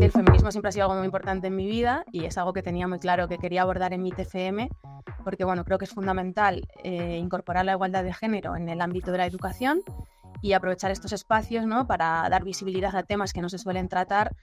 El feminismo siempre ha sido algo muy importante en mi vida y es algo que tenía muy claro que quería abordar en mi TFM porque bueno, creo que es fundamental incorporar la igualdad de género en el ámbito de la educación y aprovechar estos espacios, ¿no?, para dar visibilidad a temas que no se suelen tratar,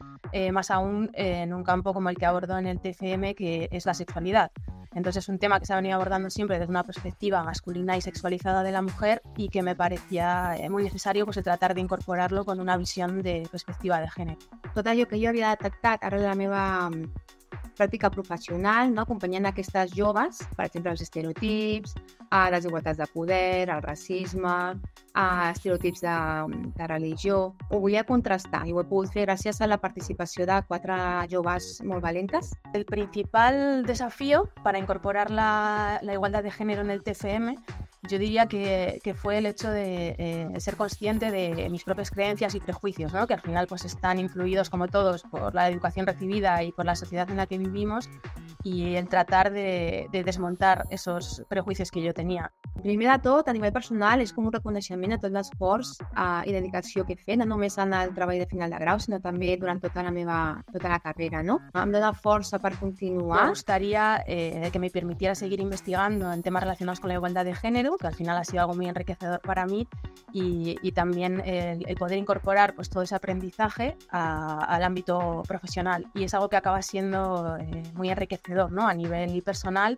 más aún en un campo como el que abordó en el TFM, que es la sexualidad. Entonces es un tema que se ha venido abordando siempre desde una perspectiva masculina y sexualizada de la mujer y que me parecía muy necesario pues, tratar de incorporarlo con una visión de perspectiva de género. Tot allò que jo havia detectat arrel de la meva pràctica professional, no? Acompanyant aquestes joves, per exemple, els estereotips, a les desigualtats de poder, el racisme, a estereotips de religió. Ho volia contrastar i ho he pogut fer gràcies a la participació de 4 joves molt valentes. El principal desafío para incorporar la igualdad de género en el TFM yo diría que fue el hecho de ser consciente de mis propias creencias y prejuicios, ¿no?, que al final pues, están influidos, como todos, por la educación recibida y por la sociedad en la que vivimos y el tratar de desmontar esos prejuicios que yo tenía. Primer de tot, a nivell personal, és com un reconeixement a tot l'esforç i dedicació que he fet, no només en el treball de final de grau, sinó també durant tota la carrera, ¿no? Em dona força per continuar. Me gustaría que me permitiera seguir investigando en temas relacionados con la igualdad de género, que al final ha sido algo muy enriquecedor para mí, y también el poder incorporar pues, todo ese aprendizaje al ámbito profesional. Y es algo que acaba siendo muy enriquecedor, ¿no?, a nivel personal,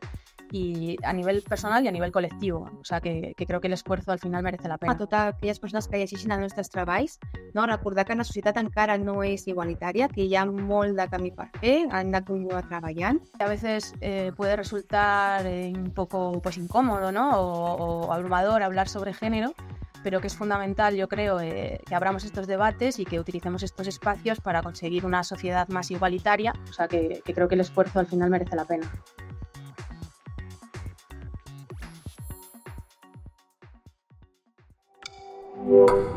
y a nivel colectivo, o sea que creo que el esfuerzo al final merece la pena. A totes aquelles persones que llegeixin els nostres treballs, no? Recordar que la societat encara no és igualitària, que hi ha molt de camí per fer, han de continuar treballant. A veces puede resultar un poco pues, incómodo, ¿no?, o abrumador hablar sobre género, pero que es fundamental, yo creo, que abramos estos debates y que utilicemos estos espacios para conseguir una sociedad más igualitaria, o sea que creo que el esfuerzo al final merece la pena. Whoa.